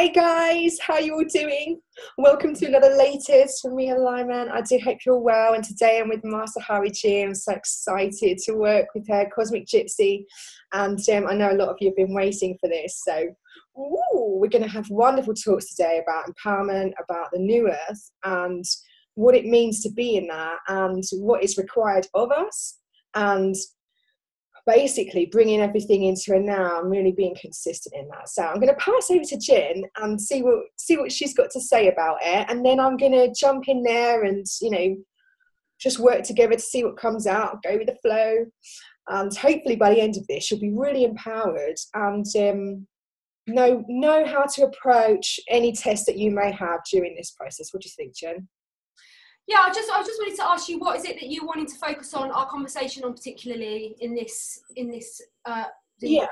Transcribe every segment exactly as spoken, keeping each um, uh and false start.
Hey guys, how are you all doing? Welcome to another latest from me, Alignment. I do hope you're well, and today I'm with Matahari Ji. I'm so excited to work with her, Cosmic Gypsy, and um, I know a lot of you have been waiting for this, so ooh, we're going to have wonderful talks today about empowerment, about the new earth, and what it means to be in that, and what is required of us, and basically bringing everything into her now and really being consistent in that. So I'm going to pass over to Jen and see what see what she's got to say about it, and then I'm going to jump in there and, you know, just work together to see what comes out, go with the flow, and hopefully by the end of this you'll be really empowered and um, know know how to approach any test that you may have during this process. What do you think, Jen? Yeah, I just I just wanted to ask you, what is it that you wanted to focus on our conversation on particularly in this in this? Uh, yeah,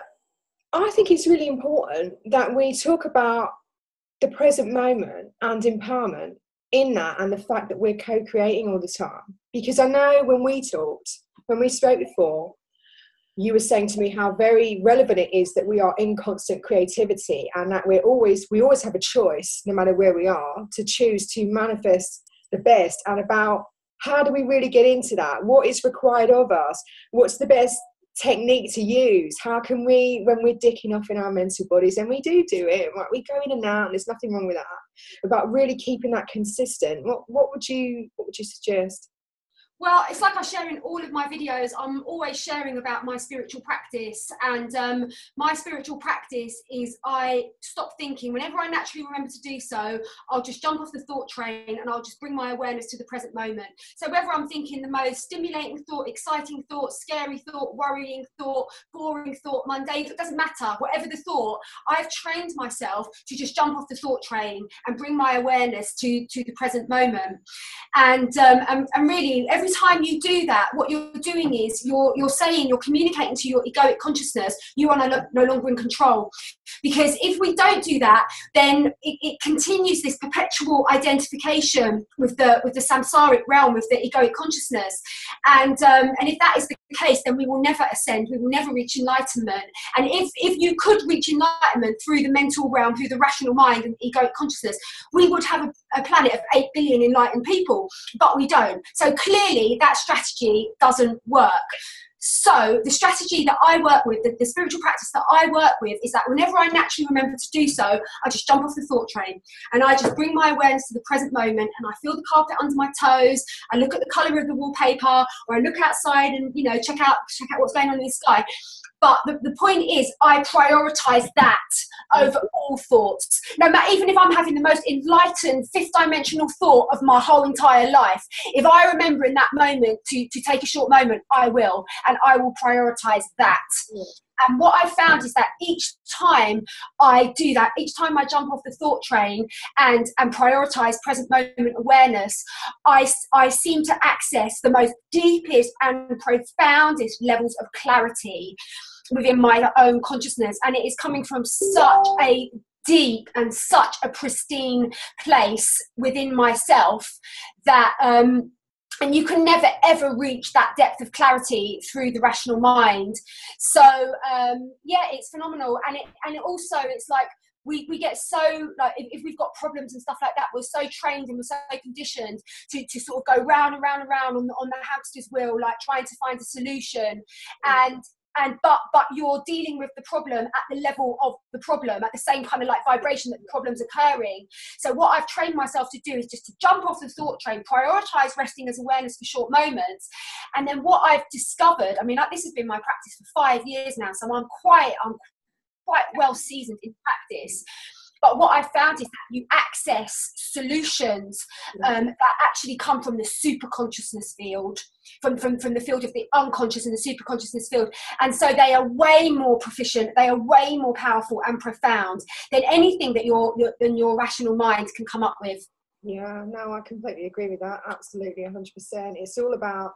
I think it's really important that we talk about the present moment and empowerment in that, and the fact that we're co-creating all the time. Because I know when we talked, when we spoke before, you were saying to me how very relevant it is that we are in constant creativity, and that we're always we always have a choice, no matter where we are, to choose to manifest the best, and about how do we really get into that, what is required of us, what's the best technique to use, how can we, when we're dicking off in our mental bodies, and we do do it, right, we go in and out, and there's nothing wrong with that, about really keeping that consistent. What what would you what would you suggest? Well, it's like I share in all of my videos, I'm always sharing about my spiritual practice, and um, my spiritual practice is I stop thinking. Whenever I naturally remember to do so, I'll just jump off the thought train and I'll just bring my awareness to the present moment. So whether I'm thinking the most stimulating thought, exciting thought, scary thought, worrying thought, boring thought, mundane thought, it doesn't matter, whatever the thought, I've trained myself to just jump off the thought train and bring my awareness to, to the present moment. And, um, and, and really, every time you do that, what you're doing is you're you're saying, you're communicating to your egoic consciousness, you are no, no longer in control. Because if we don't do that, then it, it continues this perpetual identification with the with the samsaric realm, with the egoic consciousness. And um, and if that is the case, then we will never ascend, we will never reach enlightenment. And if if you could reach enlightenment through the mental realm, through the rational mind and egoic consciousness, we would have a, a planet of eight billion enlightened people, but we don't. So clearly that strategy doesn't work. So the strategy that I work with, the, the spiritual practice that I work with, is that whenever I naturally remember to do so, I just jump off the thought train and I just bring my awareness to the present moment, and I feel the carpet under my toes, I look at the colour of the wallpaper, or I look outside and, you know, check out check out what's going on in the sky. But the, the point is, I prioritise that over all thoughts. No matter, even if I'm having the most enlightened fifth-dimensional thought of my whole entire life, if I remember in that moment to, to take a short moment, I will, and I will prioritise that. Yeah. And what I found is that each time I do that, each time I jump off the thought train and, and prioritise present moment awareness, I, I seem to access the most deepest and profoundest levels of clarity within my own consciousness. And it is coming from such a deep and such a pristine place within myself that... Um, And you can never, ever reach that depth of clarity through the rational mind. So, um, yeah, it's phenomenal. And it, and it also, it's like, We, we get so, like, if, if we've got problems and stuff like that, we're so trained and we're so conditioned to, to sort of go round and round and round on the, on the hamster's wheel, like trying to find a solution. And and but but you're dealing with the problem at the level of the problem, at the same kind of like vibration that the problem's occurring. So what I've trained myself to do is just to jump off the thought train, prioritise resting as awareness for short moments. And then what I've discovered, I mean, like, this has been my practice for five years now, so I'm quite, I'm quite well seasoned in practice. But what I found is that you access solutions um, that actually come from the superconsciousness field, from, from, from the field of the unconscious and the superconsciousness field. And so they are way more proficient, they are way more powerful and profound than anything that your, your, than your rational mind can come up with. Yeah, no, I completely agree with that. Absolutely, one hundred percent. It's all about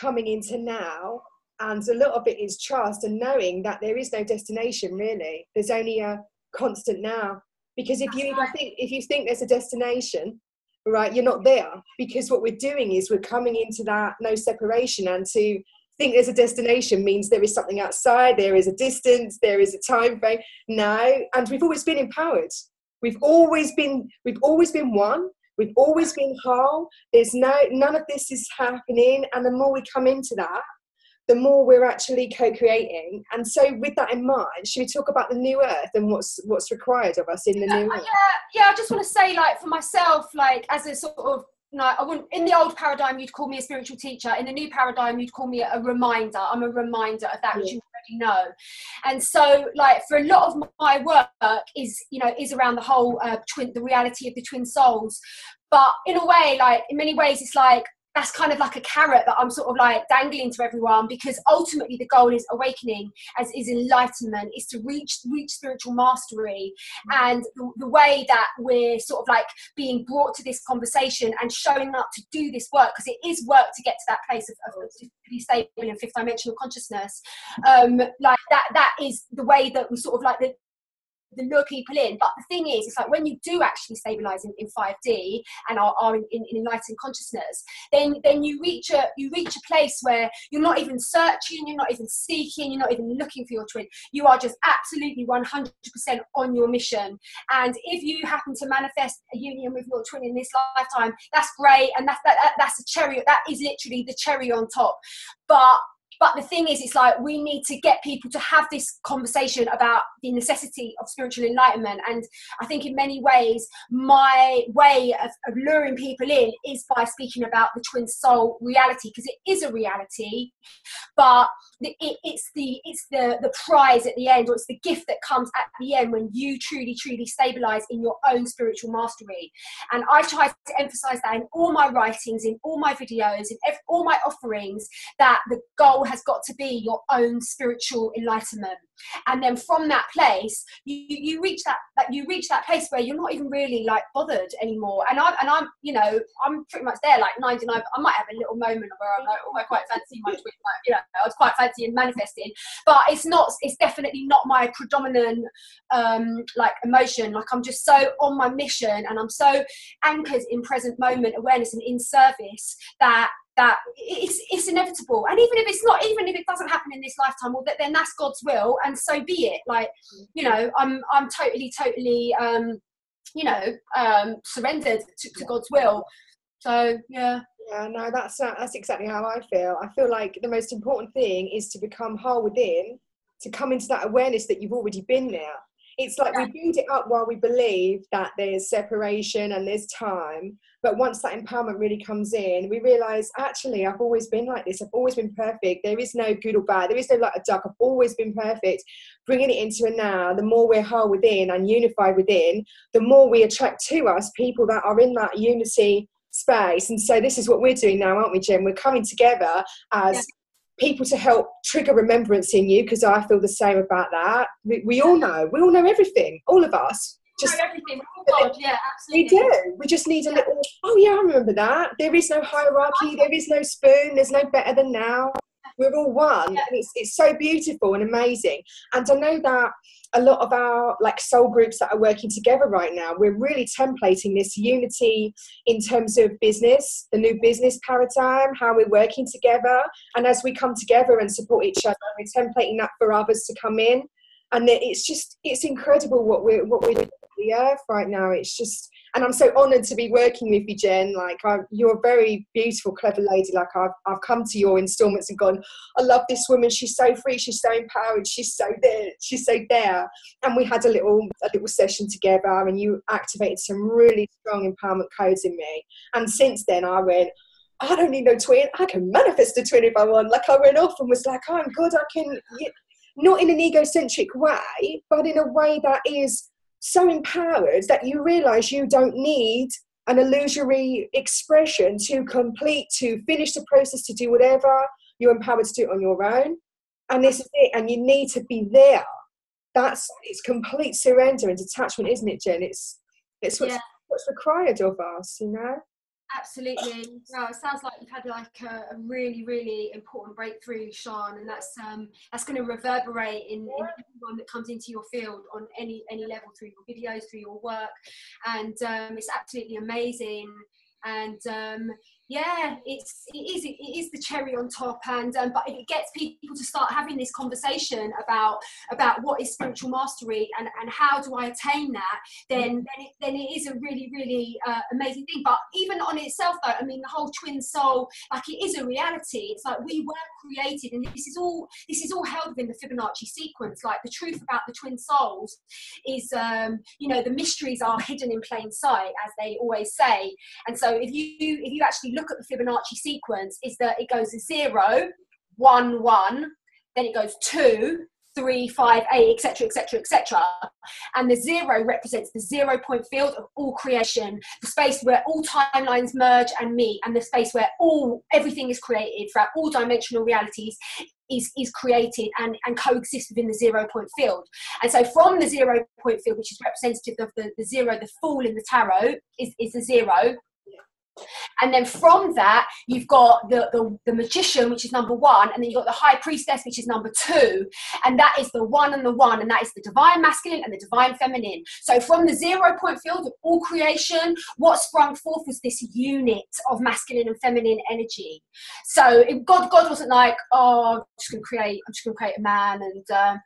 coming into now. And a lot of it is trust and knowing that there is no destination, really. There's only a constant now. Because if you, I think, if you think there's a destination, right, you're not there. Because what we're doing is we're coming into that no separation. And to think there's a destination means there is something outside, there is a distance, there is a time frame. No. And we've always been empowered. We've always been, we've always been one. We've always been whole. There's no, none of this is happening. And the more we come into that, the more we're actually co-creating. And so with that in mind, should we talk about the new earth and what's what's required of us in the new uh, earth? Yeah, yeah, I just want to say, like, for myself, like, as a sort of, no, I wouldn't, in the old paradigm, you'd call me a spiritual teacher. In the new paradigm, you'd call me a reminder. I'm a reminder of that, yeah. Which you already know. And so, like, for a lot of my work is, you know, is around the whole uh, twin, the reality of the twin souls. But in a way, like, in many ways, it's like, that's kind of like a carrot that I'm sort of like dangling to everyone, because ultimately the goal is awakening, as is enlightenment, is to reach reach spiritual mastery. Mm-hmm. And the, the way that we're sort of like being brought to this conversation and showing up to do this work, because it is work to get to that place of, of really stable and fifth dimensional consciousness. Um, like that, that is the way that we sort of like the, the lure people in. But the thing is, it's like when you do actually stabilize in, in five D and are, are in, in, in enlightened consciousness, then then you reach a you reach a place where you're not even searching, you're not even seeking, you're not even looking for your twin. You are just absolutely one hundred percent on your mission. And if you happen to manifest a union with your twin in this lifetime, that's great, and that's that, that that's a cherry. That is literally the cherry on top. But But the thing is, it's like we need to get people to have this conversation about the necessity of spiritual enlightenment. And I think in many ways, my way of, of luring people in is by speaking about the twin soul reality, because it is a reality, but it, it's the it's the, the prize at the end, or it's the gift that comes at the end when you truly, truly stabilize in your own spiritual mastery. And I try to emphasize that in all my writings, in all my videos, in every, all my offerings, that the goal has got to be your own spiritual enlightenment. And then from that place you you reach that like you reach that place where you're not even really like bothered anymore. And I'm and I'm you know I'm pretty much there, like ninety-nine. I might have a little moment where I'm like, oh, I quite fancy my twin, like, you know, I was quite fancy and manifesting, but it's not it's definitely not my predominant um like emotion. Like I'm just so on my mission and I'm so anchored in present moment awareness and in service that that it's it's inevitable. And even if it's not, even if it doesn't happen in this lifetime, well, then that's God's will, and so be it. Like, you know, I'm I'm totally, totally, um, you know, um, surrendered to, to God's will. So yeah. Yeah, no, that's that's exactly how I feel. I feel like the most important thing is to become whole within, to come into that awareness that you've already been there. It's like we build it up while we believe that there's separation and there's time. But once that empowerment really comes in, we realise, actually, I've always been like this. I've always been perfect. There is no good or bad. There is no like a duck. I've always been perfect. Bringing it into a now, the more we're whole within and unified within, the more we attract to us people that are in that unity space. And so this is what we're doing now, aren't we, Jen? We're coming together as... Yeah. People to help trigger remembrance in you, because I feel the same about that. We, we all know, we all know everything, all of us. Just know everything. Oh God, yeah, absolutely. We do. We just need a little. Oh yeah, I remember that. There is no hierarchy. There is no spoon. There's no better than now. We're all one. And it's it's so beautiful and amazing. And I know that a lot of our like soul groups that are working together right now, we're really templating this unity in terms of business, the new business paradigm, how we're working together. And as we come together and support each other, we're templating that for others to come in. And it's just, it's incredible what we're, what we're doing on the earth right now. It's just, and I'm so honoured to be working with you, Jen. Like, I, you're a very beautiful, clever lady. Like, I've, I've come to your instalments and gone, I love this woman. She's so free. She's so empowered. She's so there. She's so there. And we had a little, a little session together, and you activated some really strong empowerment codes in me. And since then, I went, I don't need no twin. I can manifest a twin if I want. Like, I went off and was like, oh, I'm good. I can, yeah. Not in an egocentric way, but in a way that is so empowered that you realise you don't need an illusory expression to complete, to finish the process, to do whatever. You're empowered to do it on your own. And this is it. And you need to be there. That's, it's complete surrender and detachment, isn't it, Jen? It's, it's what's, yeah. what's required of us, you know? Absolutely. Well, it sounds like you've had like a, a really, really important breakthrough, Sian, and that's um that's going to reverberate in, in everyone that comes into your field on any any level, through your videos, through your work, and um, it's absolutely amazing. And um, Yeah, it's it is it is the cherry on top, and um, but it gets people to start having this conversation about about what is spiritual mastery and and how do I attain that. Then then it, then it is a really really uh, amazing thing. But even on itself, though, I mean, the whole twin soul, like, it is a reality. It's like we were created, and this is all this is all held within the Fibonacci sequence. Like, the truth about the twin souls is, um, you know, the mysteries are hidden in plain sight, as they always say. And so if you if you actually look at the Fibonacci sequence, is that it goes zero, one, one, then it goes two, three, five, eight, et cetera, et cetera, et cetera. And the zero represents the zero point field of all creation, the space where all timelines merge and meet, and the space where all everything is created throughout all dimensional realities. Is, is created and, and coexist within the zero point field. And so from the zero point field, which is representative of the, the zero, the fool in the tarot is, is the zero. And then from that, you've got the, the, the magician, which is number one, and then you've got the high priestess, which is number two, and that is the one and the one, and that is the divine masculine and the divine feminine. So from the zero point field of all creation, what sprung forth was this unit of masculine and feminine energy. So if God, God wasn't like, oh, I'm just going to create, I'm just going to create a man, and, um,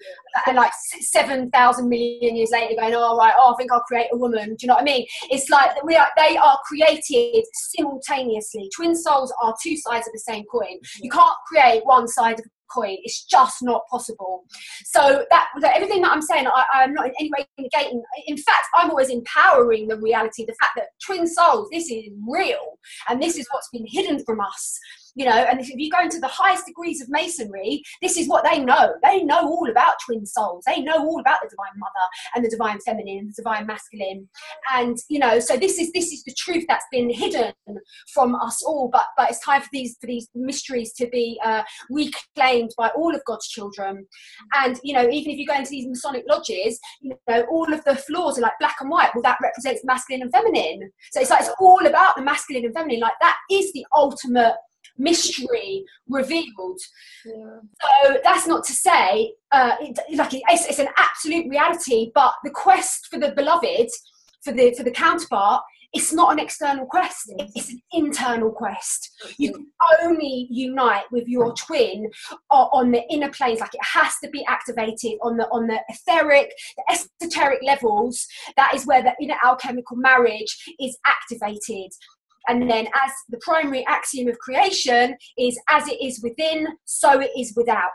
and like seven thousand million years later going, oh, right, oh, I think I'll create a woman. Do you know what I mean? It's like we are, they are created simultaneously. Twin souls are two sides of the same coin. You can't create one side of the coin. It's just not possible. So that, that everything that I'm saying, I, I'm not in any way negating. In fact, I'm always empowering the reality, the fact that twin souls, this is real, and this is what's been hidden from us. You know, and if you go into the highest degrees of masonry, this is what they know. They know all about twin souls. They know all about the divine mother and the divine feminine and the divine masculine. And, you know, so this is this is the truth that's been hidden from us all. But but it's time for these for these mysteries to be uh, reclaimed by all of God's children. And, you know, even if you go into these Masonic lodges, you know, all of the floors are like black and white. Well, that represents masculine and feminine. So it's like it's all about the masculine and feminine. Like, that is the ultimate mystery revealed. Yeah. So that's not to say uh it, like it's, it's an absolute reality, but the quest for the beloved, for the for the counterpart, it's not an external quest. Yes. It's an internal quest. You can only unite with your twin on the inner planes. Like, it has to be activated on the on the etheric, the esoteric levels. That is where the inner alchemical marriage is activated. And then, as the primary axiom of creation is, as it is within, so it is without.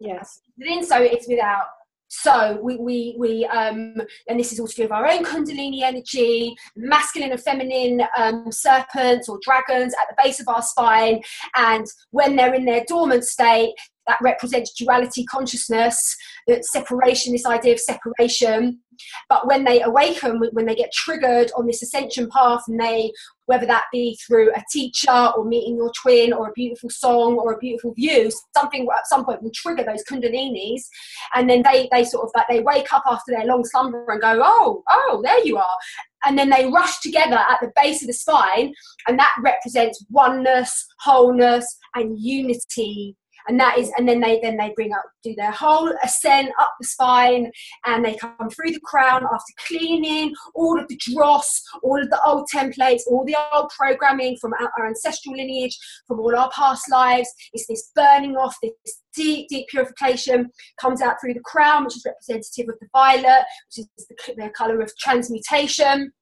Yes. Within, so it is without. So we, we, we um, and this is all to do with our own Kundalini energy, masculine and feminine um, serpents or dragons at the base of our spine. And when they're in their dormant state, that represents duality consciousness, that separation, this idea of separation. But when they awaken, when they get triggered on this ascension path, and they, whether that be through a teacher or meeting your twin or a beautiful song or a beautiful view, something at some point will trigger those Kundalinis, and then they they sort of like they wake up after their long slumber and go, oh oh there you are, and then they rush together at the base of the spine, and that represents oneness, wholeness, and unity. And that is, and then they then they bring up, do their whole ascent up the spine, and they come through the crown after cleaning all of the dross, all of the old templates, all the old programming from our, our ancestral lineage, from all our past lives. It's this burning off, this deep, deep purification comes out through the crown, which is representative of the violet, which is the, the colour of transmutation.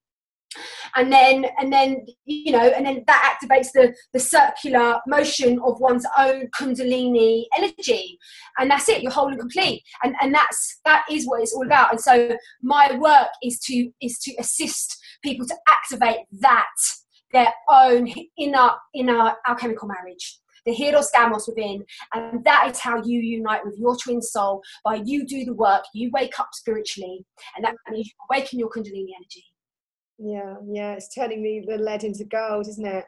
And then, and then, you know, and then that activates the, the circular motion of one's own Kundalini energy, and that's it. You're whole and complete, and and that's that is what it's all about. And so, my work is to is to assist people to activate that, their own inner inner alchemical marriage, the Hieros Gamos within, and that is how you unite with your twin soul. By you do the work, you wake up spiritually, and that means you awaken your Kundalini energy. Yeah, yeah, it's turning the, the lead into gold, isn't it?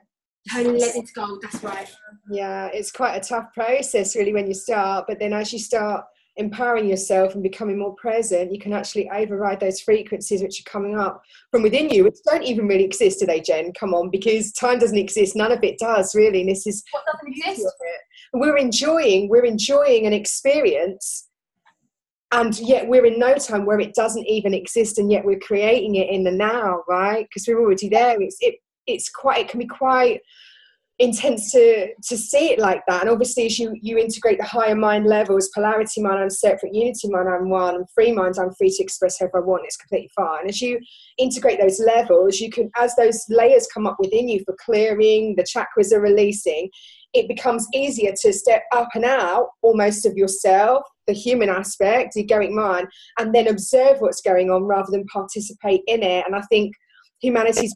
Turning lead into gold, that's right. Yeah, it's quite a tough process, really, when you start, but then as you start empowering yourself and becoming more present, you can actually override those frequencies which are coming up from within you, which don't even really exist, do they, Jen? Come on, because time doesn't exist, none of it does, really, and this is what doesn't exist. We're enjoying, we're enjoying an experience. And yet we're in no time where it doesn't even exist, and yet we're creating it in the now, right? Because we're already there. It's it, it's quite. It can be quite intends to to see it like that. And obviously, as you you integrate the higher mind levels, polarity mind, I'm separate, unity mind, I'm one, and free mind, I'm free to express however I want, it's completely fine. As you integrate those levels, you can, as those layers come up within you for clearing, the chakras are releasing, it becomes easier to step up and out almost of yourself, the human aspect, the egoic mind, and then observe what's going on rather than participate in it. And I think humanity's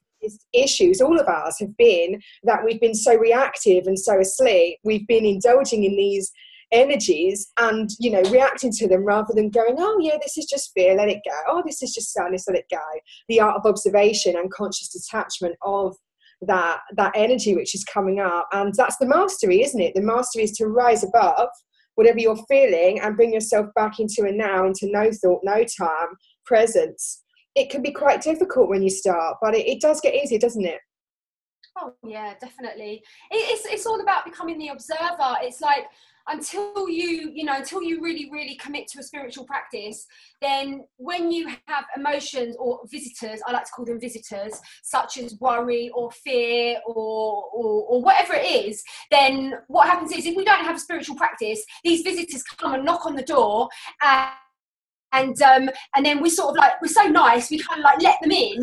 issues, all of ours, have been that we've been so reactive and so asleep. We've been indulging in these energies and, you know, reacting to them rather than going, oh yeah, this is just fear, let it go. Oh, this is just sadness, let it go. The art of observation and conscious detachment of that that energy which is coming up. And that's the mastery, isn't it? The mastery is to rise above whatever you're feeling and bring yourself back into a now, into no thought, no time, presence. It can be quite difficult when you start, but it, it does get easier, doesn't it? Oh yeah, definitely. It, it's it's all about becoming the observer. It's like, until you, you know, until you really, really commit to a spiritual practice, then when you have emotions or visitors, I like to call them visitors, such as worry or fear or, or, or whatever it is, then what happens is, if we don't have a spiritual practice, these visitors come and knock on the door, and And um, and then we sort of like, we're so nice, we kind of like let them in,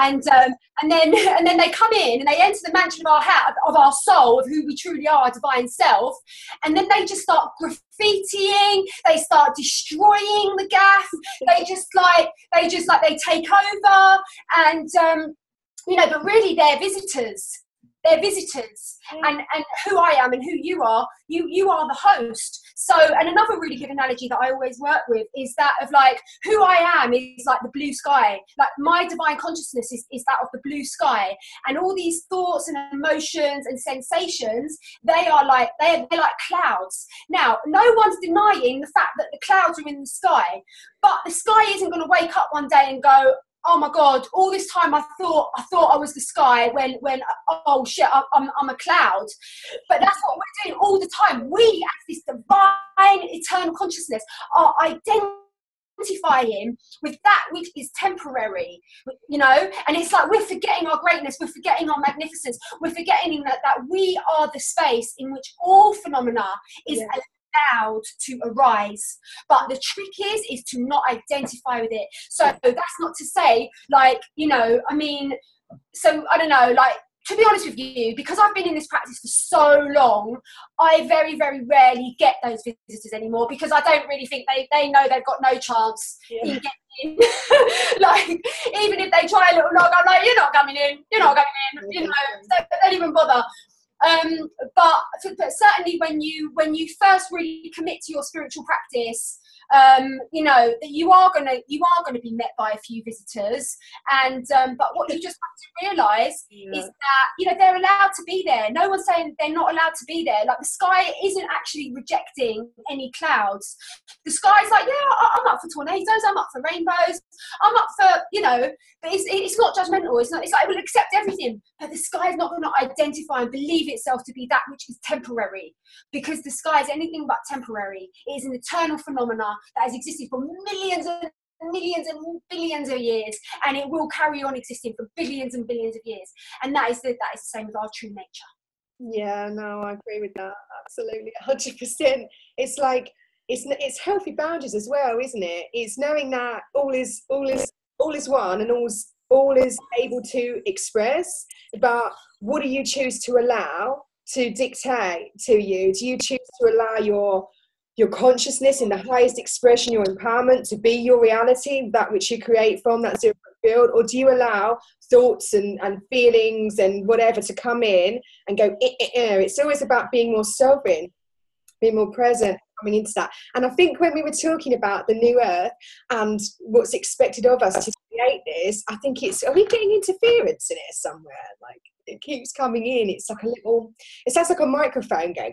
and um, and then and then they come in and they enter the mansion of our house, of our soul, of who we truly are, our divine self, and then they just start graffitiing, they start destroying the gaff, they just like they just like they take over, and um, you know, but really they're visitors. They're visitors, and, and who I am and who you are, you you are the host. So, and another really good analogy that I always work with is that of like, who I am is like the blue sky. Like my divine consciousness is, is that of the blue sky, and all these thoughts and emotions and sensations, they are like, they're, they're like clouds. Now, no one's denying the fact that the clouds are in the sky, but the sky isn't going to wake up one day and go, oh my God, all this time I thought I thought I was the sky when, when oh shit, I'm, I'm a cloud. But that's what we're doing all the time. We, as this divine, eternal consciousness, are identifying with that which is temporary, you know? And it's like we're forgetting our greatness, we're forgetting our magnificence, we're forgetting that, that we are the space in which all phenomena is yeah. allowed. allowed to arise. But the trick is is to not identify with it. So that's not to say, like, you know, I mean, so I don't know, like, to be honest with you, because I've been in this practice for so long, I very, very rarely get those visitors anymore, because I don't really think they, they know they've got no chance yeah. in getting in. Like, even if they try a little knock, I'm like, you're not coming in, you're not coming in, you know, so don't even bother. Um, but, but certainly when you when you first really commit to your spiritual practice, um, you know, you are gonna you are gonna be met by a few visitors, and um, but what you just have to realise yeah. is that, you know, they're allowed to be there. No one's saying they're not allowed to be there. Like, the sky isn't actually rejecting any clouds. The sky's like, yeah, I'm up for tornadoes, I'm up for rainbows, I'm up for, you know, but it's it's not judgmental. It's not. It's like, we'll accept everything. But the sky is not going to identify and believe itself to be that which is temporary, because the sky is anything but temporary. It is an eternal phenomena that has existed for millions and millions and billions of years, and it will carry on existing for billions and billions of years. And that is the, that is the same with our true nature. Yeah, no, I agree with that. Absolutely, one hundred percent. It's like, it's it's healthy boundaries as well, isn't it? It's knowing that all is all is all is one, and all's all is able to express, but what do you choose to allow to dictate to you? Do you choose to allow your your consciousness in the highest expression, your empowerment, to be your reality, that which you create from that zero field? Or do you allow thoughts and, and feelings and whatever to come in and go, eh, eh, eh. It's always about being more sovereign, being more present, coming into that. And I think when we were talking about the new earth and what's expected of us to create this, I think it's, are we getting interference in it somewhere? Like, it keeps coming in. It's like a little, it sounds like a microphone going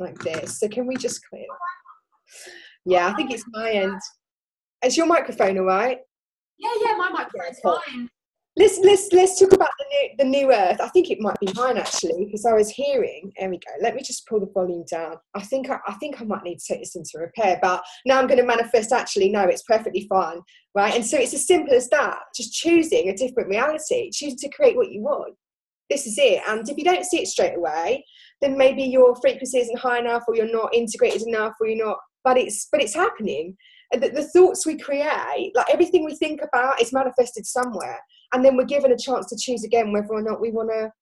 like this. So can we just clear that? Yeah, I think it's my end. Is your microphone all right? Yeah, yeah, my microphone's yeah, cool. fine. Let's, let's, let's talk about the new, the new earth. I think it might be mine, actually, because I was hearing, there we go. Let me just pull the volume down. I think I, I think I might need to take this into repair, but now I'm going to manifest, actually, no, it's perfectly fine, right? And so it's as simple as that, just choosing a different reality, choosing to create what you want. this is it. And if you don't see it straight away, then maybe your frequency isn't high enough, or you're not integrated enough, or you're not, but it's, but it's happening. The, the thoughts we create, like everything we think about, is manifested somewhere. And then we're given a chance to choose again whether or not we want to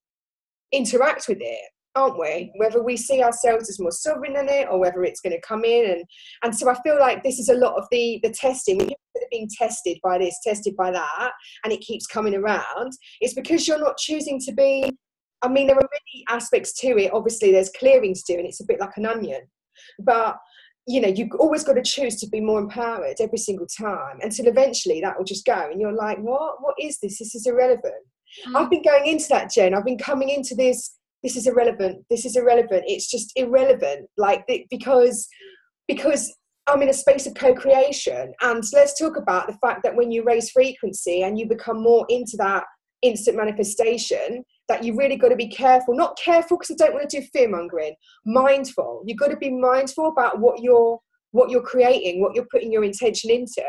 interact with it, aren't we? Whether we see ourselves as more sovereign in it, or whether it's going to come in. And, and so I feel like this is a lot of the, the testing. When you're being tested by this, tested by that, and it keeps coming around, it's because you're not choosing to be. I mean, there are many aspects to it. Obviously, there's clearings to it, and it's a bit like an onion. But, you know, you've always got to choose to be more empowered every single time, until eventually that will just go. And you're like, what? What is this? This is irrelevant. Mm-hmm. I've been going into that, Jen. I've been coming into this. This is irrelevant. This is irrelevant. It's just irrelevant. Like, because, because I'm in a space of co-creation. And let's talk about the fact that when you raise frequency and you become more into that instant manifestation, that you really got to be careful, not careful because I don't want to do fear mongering, mindful. You've got to be mindful about what you're, what you're creating, what you're putting your intention into.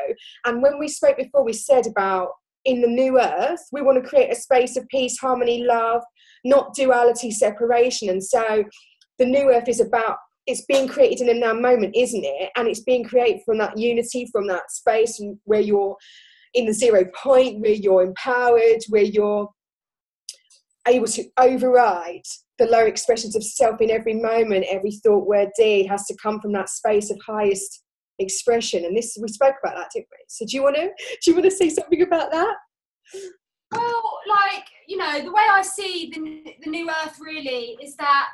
And when we spoke before, we said about in the new earth, we want to create a space of peace, harmony, love, not duality, separation. And so the new earth is about, it's being created in the now moment, isn't it? And it's being created from that unity, from that space where you're in the zero point, where you're empowered, where you're able to override the lower expressions of self in every moment. Every thought, word, deed has to come from that space of highest expression. And this, we spoke about that, didn't we? So do you want to do you want to say something about that? Well, like, you know, the way I see the, the new earth really is that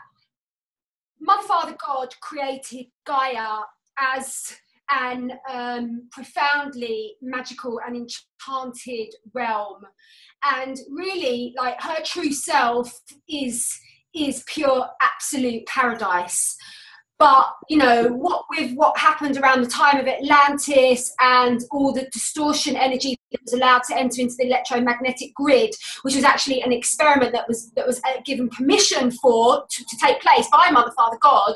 Mother, Father, God created Gaia as an um, profoundly magical and enchanted realm, and really, like, her true self is is pure absolute paradise. But, you know, what with what happened around the time of Atlantis and all the distortion energy that was allowed to enter into the electromagnetic grid, which was actually an experiment that was that was given permission for to, to take place by Mother, Father, God,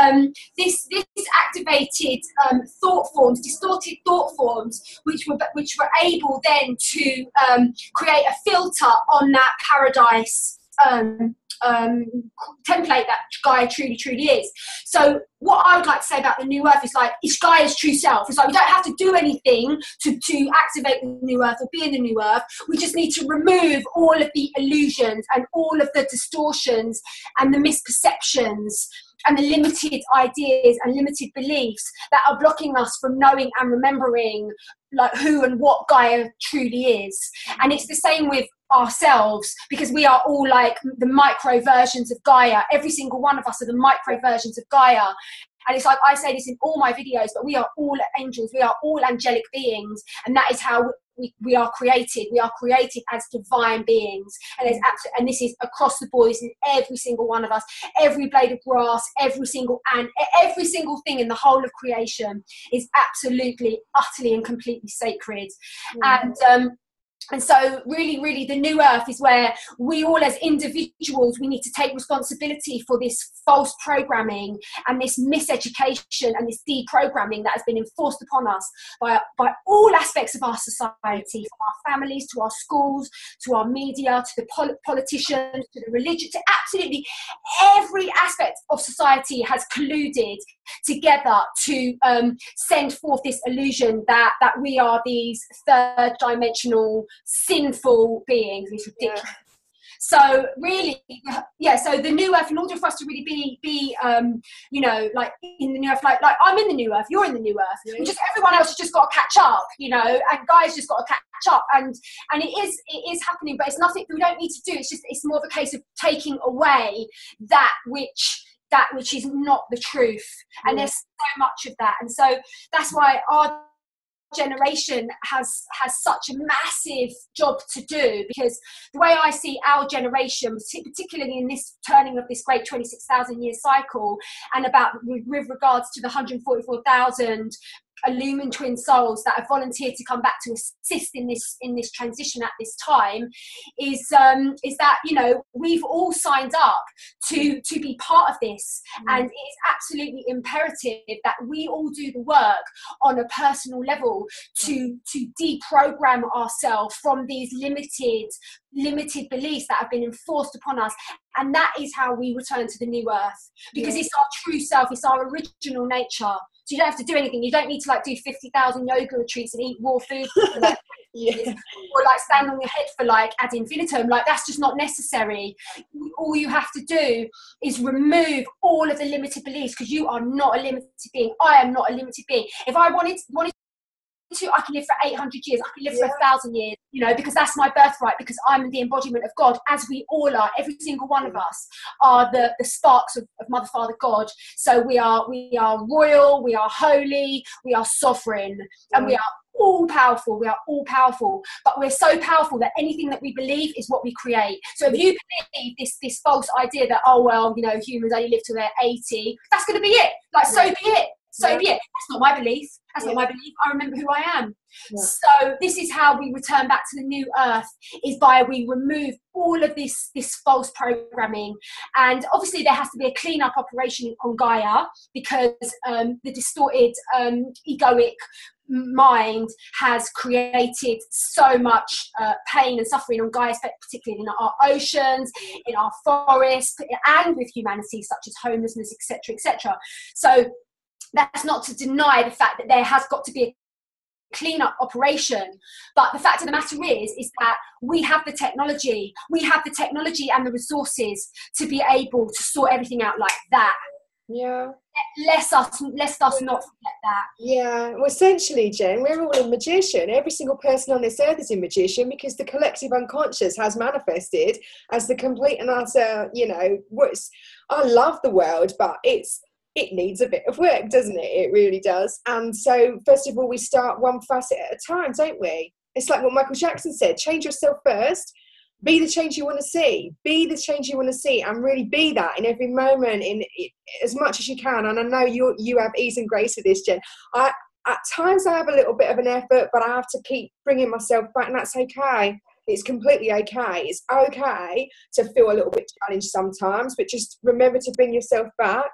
um, this this activated um, thought forms, distorted thought forms, which were which were able then to um, create a filter on that paradise Um, um, template that Gaia truly, truly is. So what I would like to say about the new earth is, like, it's Gaia's true self. It's like we don't have to do anything to, to activate the new earth or be in the new earth. We just need to remove all of the illusions and all of the distortions and the misperceptions and the limited ideas and limited beliefs that are blocking us from knowing and remembering, like, who and what Gaia truly is. And it's the same with ourselves, because we are all, like, the micro versions of Gaia. Every single one of us are the micro versions of Gaia. And it's like, I say this in all my videos, but we are all angels. We are all angelic beings. And that is how we, we are created. We are created as divine beings. And there's absolute, and this is across the board, in every single one of us, every blade of grass, every single, and every single thing in the whole of creation is absolutely, utterly and completely sacred. Mm. And, um, And so really, really the new earth is where we all as individuals, we need to take responsibility for this false programming and this miseducation and this deprogramming that has been enforced upon us by, by all aspects of our society, from our families to our schools, to our media, to the pol politicians, to the religion, to absolutely every aspect of society has colluded together to um, send forth this illusion that, that we are these third dimensional sinful beings. It's ridiculous. Yeah. So really, yeah, so the new earth, in order for us to really be, be um, you know, like in the new earth, like, like I'm in the new earth, you're in the new earth, yeah. And just everyone else has just got to catch up, you know, and guys just got to catch up. And, and it is, it is happening, but it's nothing that we don't need to do. It's just, it's more of a case of taking away that which that which is not the truth. And there's so much of that. And so that's why our generation has has such a massive job to do, because the way I see our generation, particularly in this turning of this great twenty-six thousand year cycle, and about with regards to the one hundred forty-four thousand Lumen twin souls that have volunteered to come back to assist in this in this transition at this time is um, is that, you know, we've all signed up to to be part of this, mm. and it's absolutely imperative that we all do the work on a personal level to to deprogram ourselves from these limited limited beliefs that have been enforced upon us. And that is how we return to the new earth, because yes. it's our true self, it's our original nature. So you don't have to do anything. You don't need to like do fifty thousand yoga retreats and eat raw food for, like, yeah. or like stand on your head for like ad infinitum. Like, that's just not necessary. All you have to do is remove all of the limited beliefs, because you are not a limited being. I am not a limited being. If I wanted wanted to, I can live for eight hundred years, I can live yeah. for a thousand years, you know, because that's my birthright, because I'm the embodiment of God, as we all are. Every single one of us are the, the sparks of, of Mother, Father, God. So we are we are royal, we are holy, we are sovereign, and we are all powerful. We are all powerful, but we're so powerful that anything that we believe is what we create. So if you believe this this false idea that, oh, well, you know, humans only live till they're eighty, that's going to be it. Like, so be it. So yeah. be it. That's not my belief. That's yeah. not my belief. I remember who I am. Yeah. So this is how we return back to the new earth, is by we remove all of this, this false programming. And obviously there has to be a clean-up operation on Gaia, because um, the distorted um, egoic mind has created so much uh, pain and suffering on Gaia, particularly in our oceans, in our forests, and with humanity, such as homelessness, et cetera, et cetera. So that's not to deny the fact that there has got to be a clean-up operation, but the fact of the matter is is that we have the technology, we have the technology and the resources to be able to sort everything out like that. Yeah. Lest us, lest us not forget that. Yeah. Well, essentially, Jen, we're all a magician. Every single person on this earth is a magician, because the collective unconscious has manifested as the complete and utter, you know, what's, I love the world, but it's, it needs a bit of work, doesn't it? It really does. And so, first of all, we start one facet at a time, don't we? It's like what Michael Jackson said, change yourself first, be the change you want to see, be the change you want to see, and really be that in every moment, in, in as much as you can. And I know you you have ease and grace with this, Jen. I, at times I have a little bit of an effort, but I have to keep bringing myself back, and that's okay. It's completely okay. It's okay to feel a little bit challenged sometimes, but just remember to bring yourself back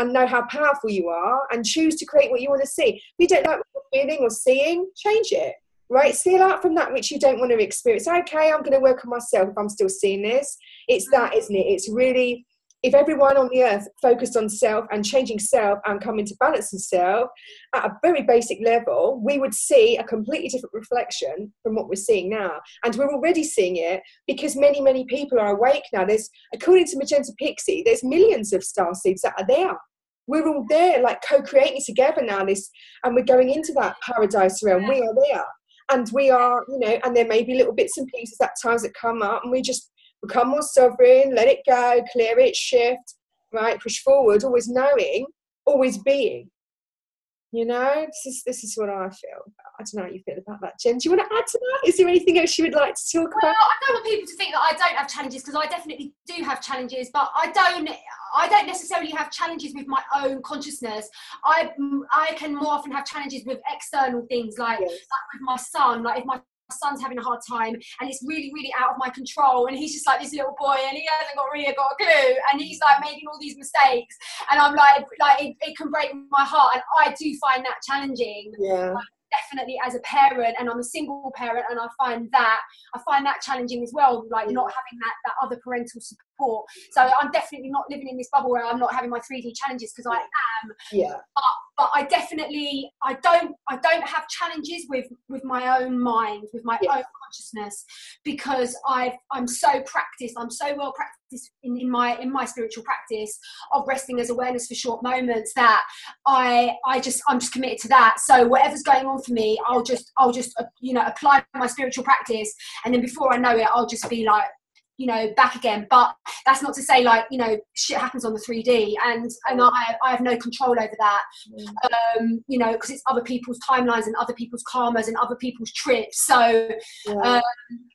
and know how powerful you are, and choose to create what you want to see. If you don't like what you're feeling or seeing, change it, right? Steal out from that which you don't want to experience. Okay, I'm going to work on myself if I'm still seeing this. It's that, isn't it? It's really, if everyone on the earth focused on self and changing self and coming to balance in self at a very basic level, we would see a completely different reflection from what we're seeing now. And we're already seeing it, because many, many people are awake now. There's, according to Magenta Pixie, there's millions of star seeds that are there. We're all there, like co-creating together now, this, and we're going into that paradise realm. We are there. And we are, you know, and there may be little bits and pieces at times that come up, and we just become more sovereign, let it go, clear it, shift, right? Push forward, always knowing, always being. You know, this is this is what I feel. I don't know how you feel about that, Jen. Do you want to add to that? Is there anything else you would like to talk about? Well, I don't want people to think that I don't have challenges, because I definitely do have challenges, but I don't. I don't necessarily have challenges with my own consciousness. I I can more often have challenges with external things, like, yes. like with my son, like if my. My son's having a hard time and it's really really out of my control, and he's just like this little boy and he hasn't got really got a clue, and he's like making all these mistakes, and I'm like like it, it can break my heart, and I do find that challenging. Yeah, like, definitely as a parent, and I'm a single parent, and I find that I find that challenging as well, like yeah. not having that, that other parental support. So I'm definitely not living in this bubble where I'm not having my three D challenges, because I am. Yeah. But, but I definitely I don't I don't have challenges with, with my own mind, with my yeah. own consciousness, because I've I'm so practiced, I'm so well practiced in, in my in my spiritual practice of resting as awareness for short moments, that I I just I'm just committed to that. So whatever's going on for me, I'll just I'll just uh, you know, apply my spiritual practice, and then before I know it, I'll just be like, you know, back again. But that's not to say, like, you know, shit happens on the three D, and and I, I have no control over that, mm. um, you know, because it's other people's timelines and other people's karmas and other people's trips. So, yeah. um,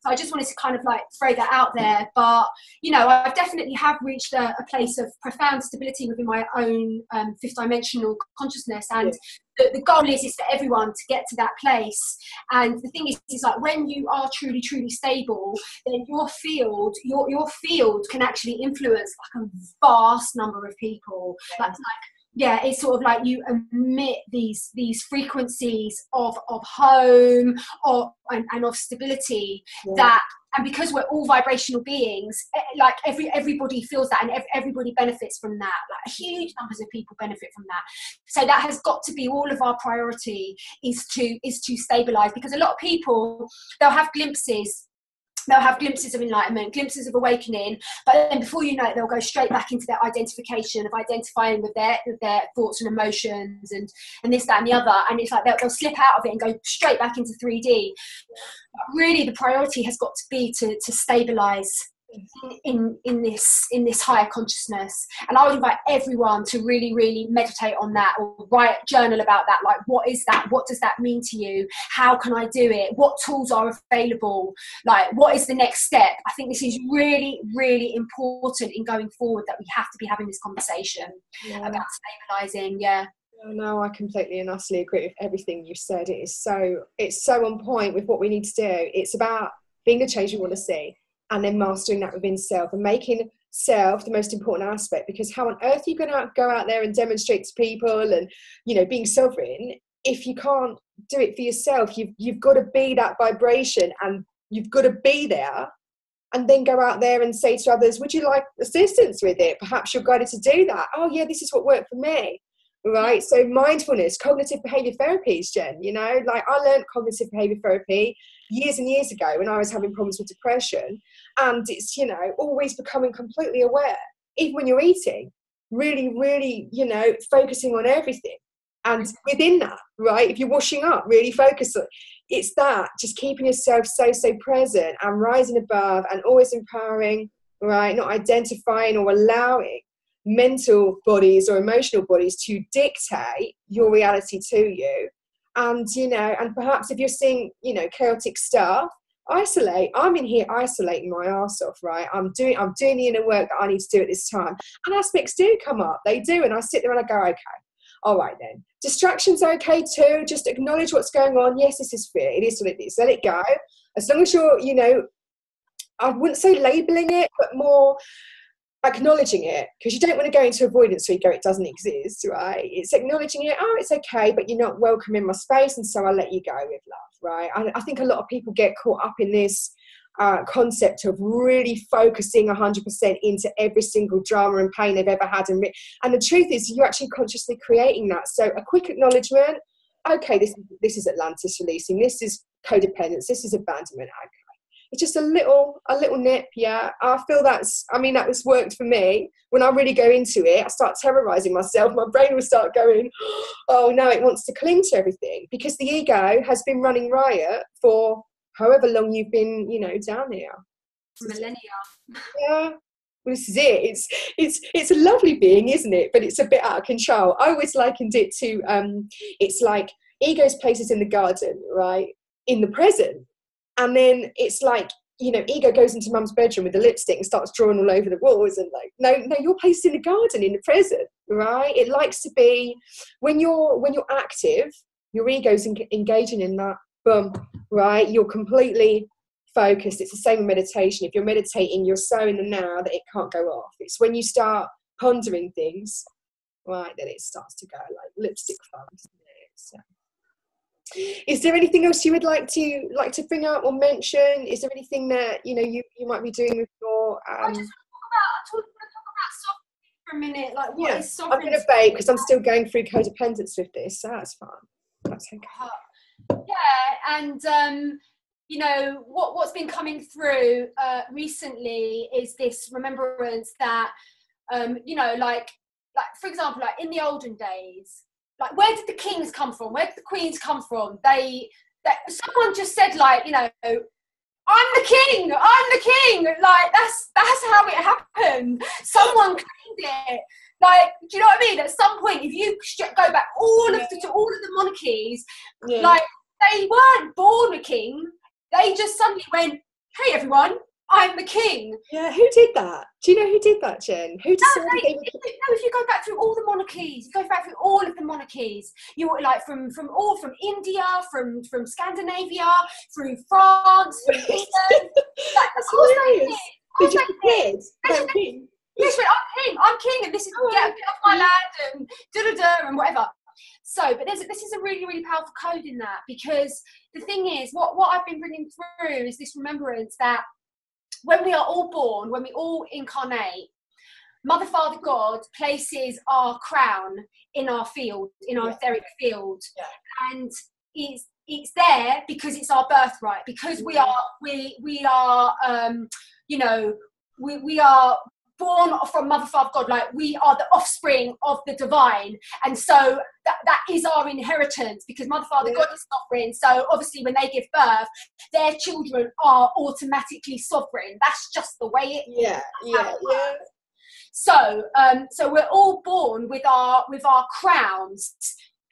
so I just wanted to kind of like throw that out there. But, you know, I definitely have reached a, a place of profound stability within my own um, fifth dimensional consciousness, and yeah. the, the goal is is for everyone to get to that place. And the thing is, is like when you are truly, truly stable, then your field, your your field can actually influence like a vast number of people. Like, like yeah, it's sort of like you emit these these frequencies of of home, of and, and of stability, yeah. that. And because we're all vibrational beings, like every everybody feels that, and ev everybody benefits from that. Like huge numbers of people benefit from that. So that has got to be all of our priority, is to is to stabilize, because a lot of people, they'll have glimpses, they'll have glimpses of enlightenment, glimpses of awakening, but then before you know it, they'll go straight back into their identification of identifying with their with their thoughts and emotions and and this, that and the other, and it's like they'll, they'll slip out of it and go straight back into three D. But really the priority has got to be to, to stabilize in, in in this in this higher consciousness. And I would invite everyone to really really meditate on that, or write, journal about that. Like, what is that? What does that mean to you? How can I do it? What tools are available? Like, what is the next step? I think this is really really important in going forward, that we have to be having this conversation, yeah. about stabilizing. Yeah. Oh, no, I completely and utterly agree with everything you've said. It is so it's so on point with what we need to do. It's about being the change you want to see, and then mastering that within self, and making self the most important aspect. Because how on earth are you going to go out there and demonstrate to people and, you know, being sovereign if you can't do it for yourself? You've, you've got to be that vibration, and you've got to be there, and then go out there and say to others, would you like assistance with it? Perhaps you're guided to do that. Oh yeah, this is what worked for me. Right? So mindfulness, cognitive behavior therapies, Jen, you know, like I learned cognitive behavior therapy years and years ago when I was having problems with depression. And it's, you know, always becoming completely aware, even when you're eating, really, really, you know, focusing on everything. And within that, right, if you're washing up, really focus on, it's that, just keeping yourself so, so present and rising above and always empowering, right, not identifying or allowing mental bodies or emotional bodies to dictate your reality to you. And, you know, and perhaps if you're seeing, you know, chaotic stuff, isolate. I'm in here isolating my arse off, right? I'm doing, I'm doing the inner work that I need to do at this time. And aspects do come up. They do. And I sit there and I go, okay, all right then. Distractions are okay too. Just acknowledge what's going on. Yes, this is fear. It is what it is. Let it go. As long as you're, you know, I wouldn't say labeling it, but more acknowledging it, because you don't want to go into avoidance where you go, it doesn't exist, right? It's acknowledging it. Oh, it's okay, but you're not welcome in my space, and so I'll let you go with love, right? I, I think a lot of people get caught up in this uh, concept of really focusing one hundred percent into every single drama and pain they've ever had, and, and the truth is you're actually consciously creating that. So a quick acknowledgement, okay, this, this is Atlantis releasing, this is codependence, this is abandonment. Okay. It's just a little, a little nip, yeah. I feel that's, I mean, that has worked for me. When I really go into it, I start terrorising myself. My brain will start going, oh, no, it wants to cling to everything. Because the ego has been running riot for however long you've been, you know, down here. Millennia. Yeah. Well, this is it. It's, it's, it's a lovely being, isn't it? But it's a bit out of control. I always likened it to, um, it's like ego's places in the garden, right? In the present. And then it's like, you know, ego goes into mum's bedroom with the lipstick and starts drawing all over the walls, and like, no, no, your place is in the garden, in the present, right? It likes to be, when you're, when you're active, your ego's en engaging in that, boom, right? You're completely focused. It's the same with meditation. If you're meditating, you're so in the now that it can't go off. It's when you start pondering things, right, that it starts to go like lipstick thumbs. So. Is there anything else you would like to like to bring up or mention? Is there anything that you know you, you might be doing with your? Um... I just want to talk about, talk, talk about sovereignty for a minute. Like, what yeah, is sovereignty? I'm going to bake because I'm still going through codependence with this. So that's fun. That's okay. Yeah, and um, you know what what's been coming through uh, recently is this remembrance that um, you know, like like for example, like in the olden days. Like, where did the kings come from? Where did the queens come from? They, they, someone just said, like, you know, I'm the king, I'm the king. Like, that's, that's how it happened. Someone claimed it. Like, do you know what I mean? At some point, if you go back all of the, to all of the monarchies, yeah. like, they weren't born a king. They just suddenly went, hey, everyone, I'm the king. Yeah, who did that? Do you know who did that, Jen? Who decided no, they, they were... no, if you go back through all the monarchies, you go back through all of the monarchies, you were like from, from all, from India, from, from Scandinavia, through France, from England. Like, of course they did. Of course they did. They did. Literally, I'm king, I'm king, and this is, oh, yeah, get off my land, and da-da-da, and whatever. So, but there's, this is a really, really powerful code in that, because the thing is, what, what I've been bringing through is this remembrance that when we are all born, when we all incarnate, Mother, Father, God places our crown in our field, in our yeah. etheric field. Yeah. And it's, it's there because it's our birthright, because we are, we, we are, um, you know, we, we are... born from Mother, Father, God, like we are the offspring of the divine, and so that, that is our inheritance, because Mother, Father, yeah. God is sovereign. So obviously, when they give birth, their children are automatically sovereign. That's just the way it yeah. is. Yeah, yeah. So, um, so we're all born with our with our crowns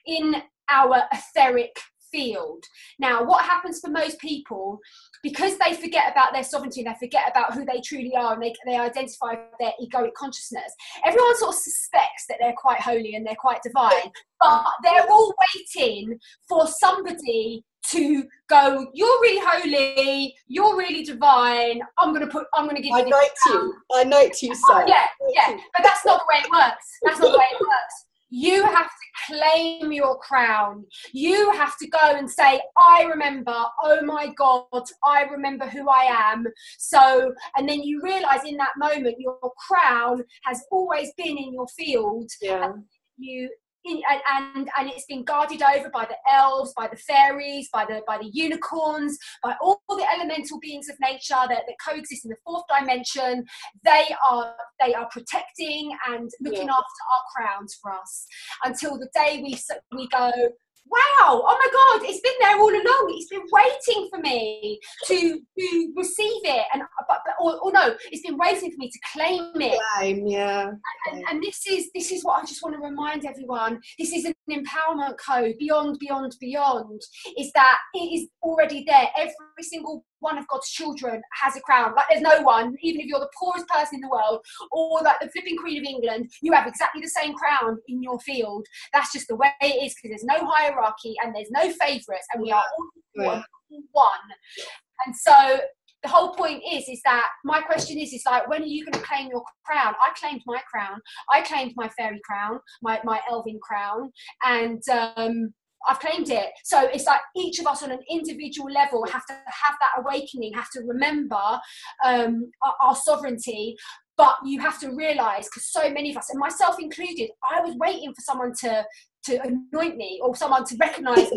in our etheric field. Now, what happens for most people? Because they forget about their sovereignty, they forget about who they truly are, and they, they identify with their egoic consciousness. Everyone sort of suspects that they're quite holy and they're quite divine, but they're all waiting for somebody to go, you're really holy, you're really divine, I'm going to put, I'm going to give you I note you, I note you, so. Oh, yeah, yeah, but that's not the way it works. That's not the way it works. You have to claim your crown. You have to go and say, I remember, oh my God, I remember who I am. So, and then you realise in that moment, your crown has always been in your field. Yeah. And you, in, and, and, and it's been guarded over by the elves, by the fairies, by the, by the unicorns, by all the elemental beings of nature that, that coexist in the fourth dimension. They are, they are protecting and looking yeah. after our crowns for us until the day we, we go, wow, oh my God, it's been there all along. It's been waiting for me to, to receive it. And, but, but, or, or no, it's been waiting for me to claim it. Claim, yeah. And, and, and this is, this is what I just want to remind everyone. This is an empowerment code beyond, beyond, beyond. Is that it is already there. Every single one of God's children has a crown. Like there's no one, even if you're the poorest person in the world or like the flipping Queen of England, you have exactly the same crown in your field. That's just the way it is, because there's no hierarchy and there's no favourites, and we are all one. one. And so the whole point is, is that my question is, is like, when are you going to claim your crown? I claimed my crown. I claimed my fairy crown, my, my elven crown, and um, I've claimed it. So it's like each of us on an individual level have to have that awakening, have to remember um, our, our sovereignty. But you have to realise, because so many of us, and myself included, I was waiting for someone to to anoint me or someone to recognise me. And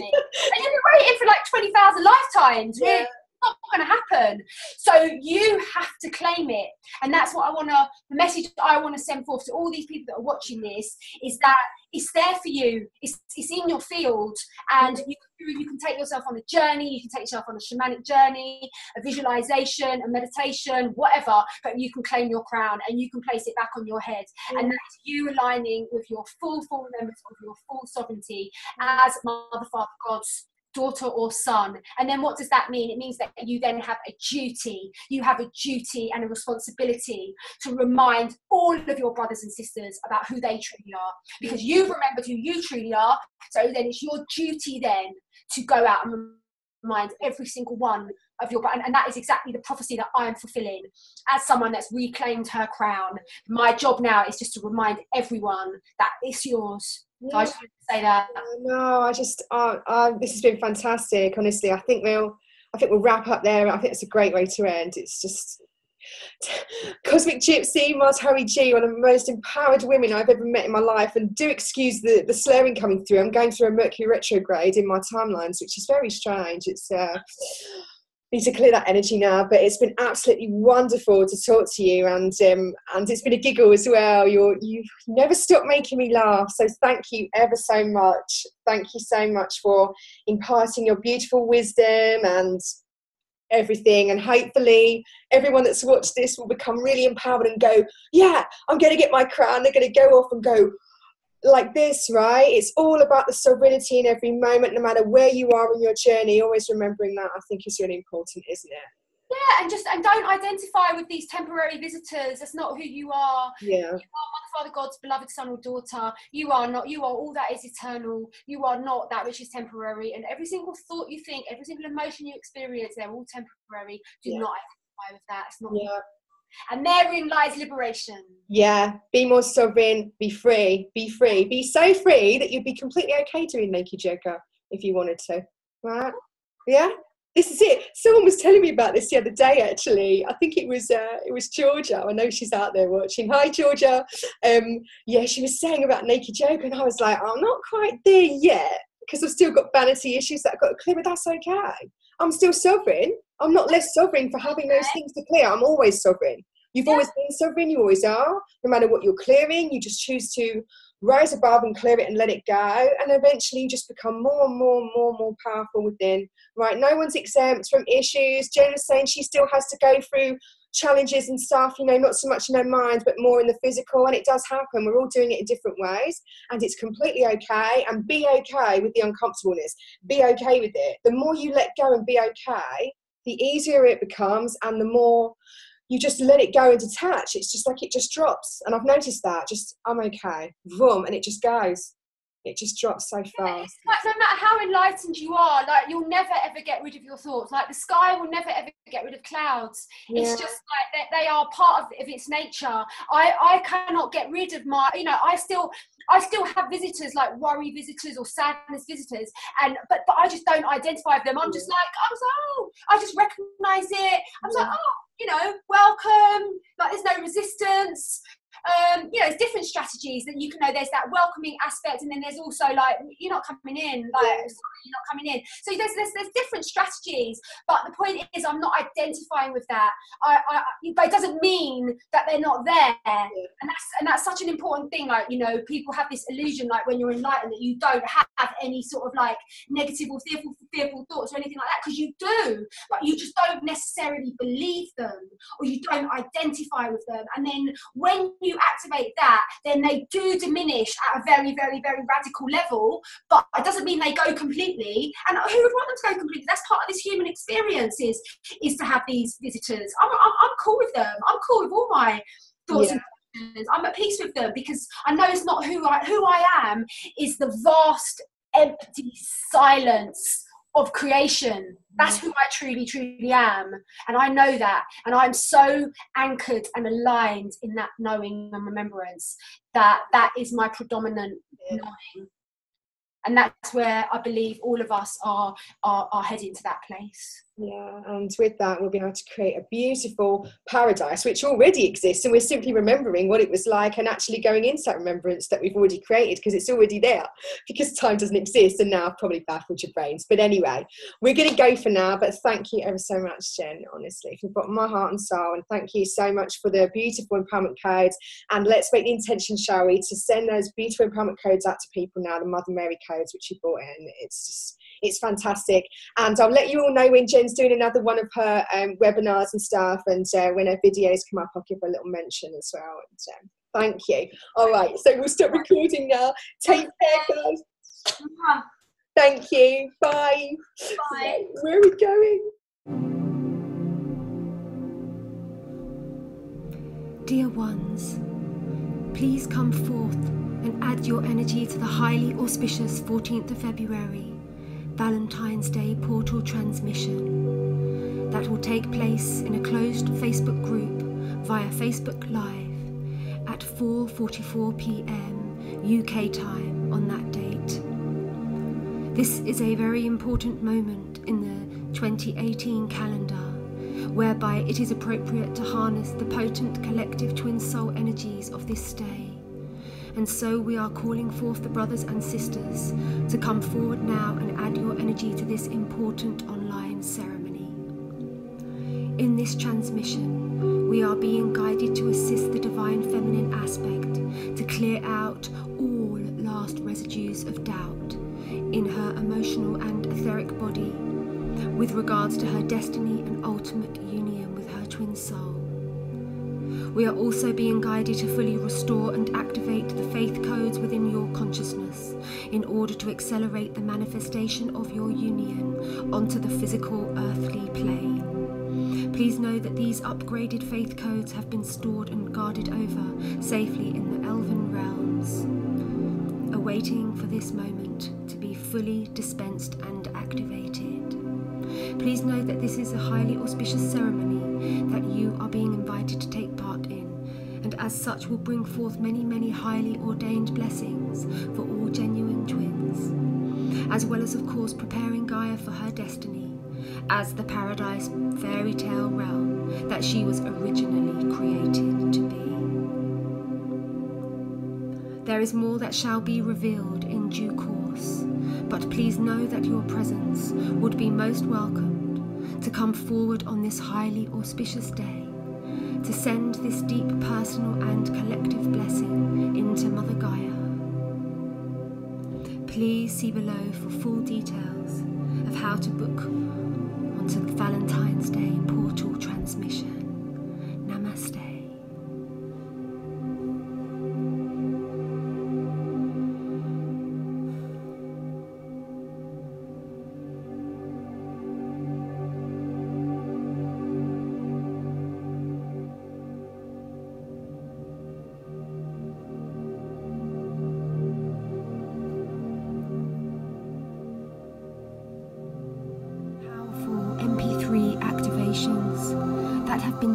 you've been waiting for like twenty thousand lifetimes. Yeah. It's not going to happen. So you have to claim it. And that's what I want to, the message I want to send forth to all these people that are watching this, is that it's there for you. It's, it's in your field, and you, you can take yourself on a journey. You can take yourself on a shamanic journey, a visualization, a meditation, whatever, but you can claim your crown and you can place it back on your head. Mm. And that's you aligning with your full, full remembrance of your full sovereignty as Mother, Father, God's daughter or son. And then what does that mean? It means that you then have a duty. You have a duty and a responsibility to remind all of your brothers and sisters about who they truly are, because you've remembered who you truly are. So then it's your duty then to go out and remind every single one of your, and, and that is exactly the prophecy that I'm fulfilling as someone that's reclaimed her crown. My job now is just to remind everyone that it's yours. Yeah. I just wanted to say that. No, I just uh, uh, this has been fantastic. Honestly, I think we'll, I think we'll wrap up there. I think it's a great way to end. It's just Cosmic Gypsy, Matahari Ji, one of the most empowered women I've ever met in my life. And do excuse the the slurring coming through. I'm going through a Mercury retrograde in my timelines, which is very strange. It's uh, need to clear that energy now, but it's been absolutely wonderful to talk to you, and um, and it's been a giggle as well. You're, you've never stopped making me laugh, so thank you ever so much. Thank you so much for imparting your beautiful wisdom and everything, and hopefully everyone that's watched this will become really empowered and go, yeah, I'm going to get my crown. They're going to go off and go, like this, right? It's all about the sovereignty in every moment, no matter where you are in your journey. Always remembering that, I think, is really important, isn't it? Yeah, and just and don't identify with these temporary visitors. That's not who you are. Yeah. You are Mother, Father, God's beloved son or daughter. You are not. You are all that is eternal. You are not that which is temporary. And every single thought you think, every single emotion you experience, they're all temporary. Do yeah. not identify with that. It's not. Yeah. And therein lies liberation. Yeah. Be more sovereign. Be free. Be free. Be so free that you'd be completely okay doing Reiki Yoga if you wanted to. Right? Yeah. This is it. Someone was telling me about this the other day, actually. I think it was uh, it was Georgia. I know she's out there watching. Hi, Georgia. Um, yeah, she was saying about Naked Yoga, and I was like, I'm not quite there yet because I've still got vanity issues that I've got to clear, but that's okay. I'm still sovereign. I'm not less sovereign for having those things to clear. I'm always sovereign. You've yeah. always been sovereign. You always are. No matter what you're clearing, you just choose to rise above and clear it and let it go, and eventually you just become more and more and more and more powerful within. Right, no one's exempt from issues. Jen was saying she still has to go through challenges and stuff, you know, not so much in her mind but more in the physical, and it does happen. We're all doing it in different ways, and it's completely okay. And be okay with the uncomfortableness. Be okay with it. The more you let go and be okay, the easier it becomes, and the more you just let it go and detach. It's just like it just drops. And I've noticed that. Just, I'm okay. Vroom. And it just goes. It just drops so far. Yeah, it's like no matter how enlightened you are, like you'll never ever get rid of your thoughts. Like the sky will never ever get rid of clouds. Yeah. It's just like they, they are part of, of its nature. I, I cannot get rid of my, you know, I still I still have visitors, like worry visitors or sadness visitors, and but but I just don't identify with them. I'm just like, I was like, oh, I just recognise it. I'm yeah. like, oh, you know, welcome, like there's no resistance. Um, you know, there's different strategies that you can know. There's that welcoming aspect, and then there's also like, you're not coming in, like yeah. sorry, you're not coming in. So there's, there's there's different strategies, but the point is I'm not identifying with that. I, I, but it doesn't mean that they're not there, yeah. and that's and that's such an important thing. Like, you know, people have this illusion, like when you're enlightened, that you don't have any sort of like negative or fearful fearful thoughts or anything like that, because you do, but you just don't necessarily believe them, or you don't identify with them, and then when you you activate that, then they do diminish at a very, very, very radical level, but it doesn't mean they go completely. And who would want them to go completely? That's part of this human experience, is, is to have these visitors. I'm, I'm, I'm cool with them. I'm cool with all my thoughts yeah. and questions. I'm at peace with them, because I know it's not who I, who I am, is the vast, empty silence of creation. That's who I truly, truly am. And I know that. And I'm so anchored and aligned in that knowing and remembrance that that is my predominant yeah. knowing. And that's where I believe all of us are, are, are heading to that place. Yeah, and with that, we'll be able to create a beautiful paradise, which already exists, and we're simply remembering what it was like and actually going into that remembrance that we've already created, because it's already there, because time doesn't exist. And now I've probably baffled your brains. But anyway, we're going to go for now, but thank you ever so much, Jen, honestly. You've got my heart and soul, and thank you so much for the beautiful empowerment codes. And let's make the intention, shall we, to send those beautiful empowerment codes out to people now, the Mother Mary codes, which you brought in. It's just... it's fantastic. And I'll let you all know when Jen's doing another one of her um, webinars and stuff, and uh, when her videos come up, I'll give her a little mention as well. And, um, thank you. All right, so we'll stop recording now. Take care, guys. Thank you. Bye. Bye. Where are we going? Dear ones, please come forth and add your energy to the highly auspicious fourteenth of February. Valentine's Day portal transmission that will take place in a closed Facebook group via Facebook Live at four forty-four p m U K time on that date. This is a very important moment in the twenty eighteen calendar, whereby it is appropriate to harness the potent collective twin soul energies of this day. And so we are calling forth the brothers and sisters to come forward now and add your energy to this important online ceremony. In this transmission, we are being guided to assist the divine feminine aspect to clear out all last residues of doubt in her emotional and etheric body with regards to her destiny and ultimate union with her twin soul. We are also being guided to fully restore and activate the faith codes within your consciousness in order to accelerate the manifestation of your union onto the physical earthly plane. Please know that these upgraded faith codes have been stored and guarded over safely in the elven realms, awaiting for this moment to be fully dispensed and activated. Please know that this is a highly auspicious ceremony that you are being invited to take part in, and as such will bring forth many, many highly ordained blessings for all genuine twins, as well as of course preparing Gaia for her destiny as the paradise fairy tale realm that she was originally created to be. There is more that shall be revealed in due course, but please know that your presence would be most welcomed to come forward on this highly auspicious day, to send this deep personal and collective blessing into Mother Gaia. Please see below for full details of how to book onto the Valentine's Day portal transmission. Namaste.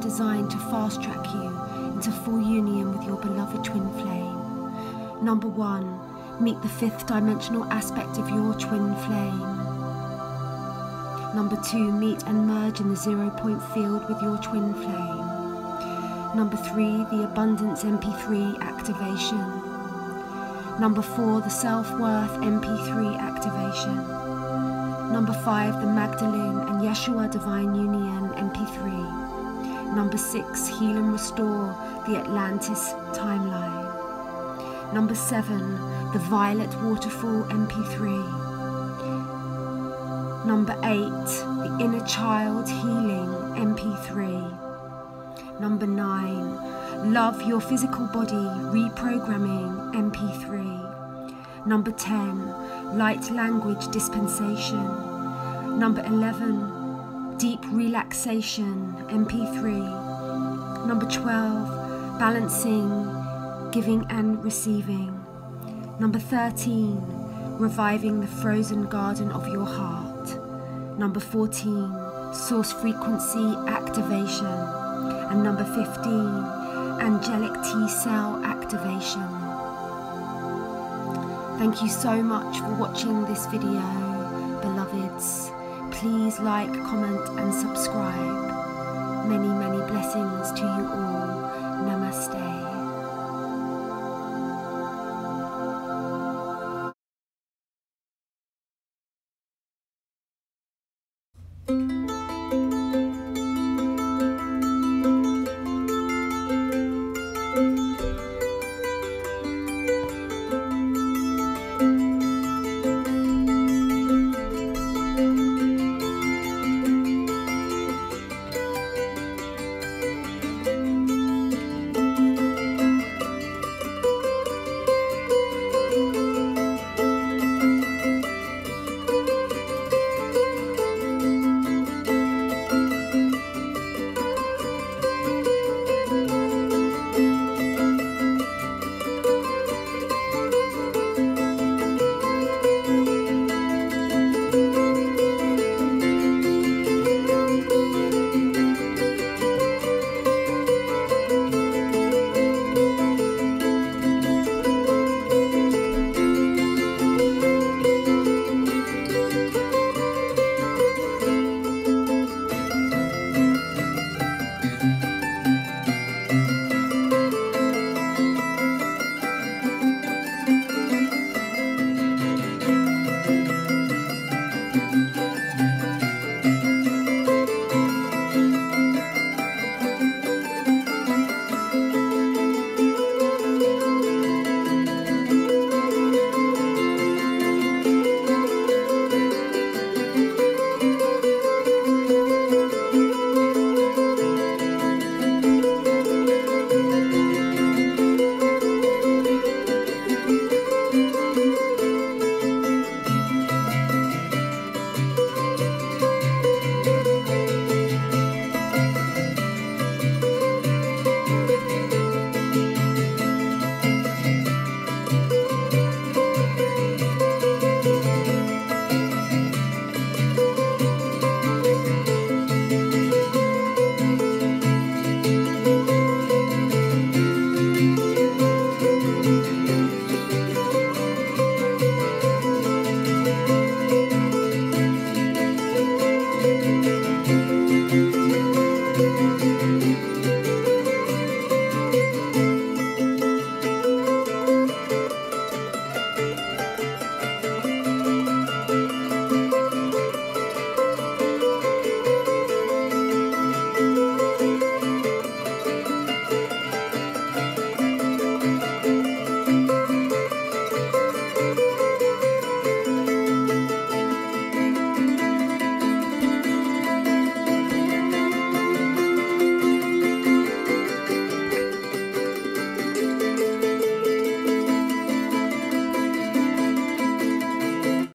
Designed to fast track you into full union with your beloved twin flame. Number one, meet the fifth dimensional aspect of your twin flame. Number two, meet and merge in the zero point field with your twin flame. Number three, the abundance M P three activation. Number four, the self-worth M P three activation. Number five, the Magdalene and Yeshua divine union M P three. Number six, heal and restore the Atlantis timeline. Number seven, the Violet Waterfall M P three. Number eight, the Inner Child Healing M P three. Number nine, love your physical body reprogramming M P three. Number ten, light language dispensation. Number eleven, deep relaxation M P three. Number twelve, balancing, giving and receiving. Number thirteen, reviving the frozen garden of your heart. Number fourteen, source frequency activation. And number fifteen, angelic T-cell activation. Thank you so much for watching this video, beloveds. Please like, comment and subscribe. Many, many blessings to you all.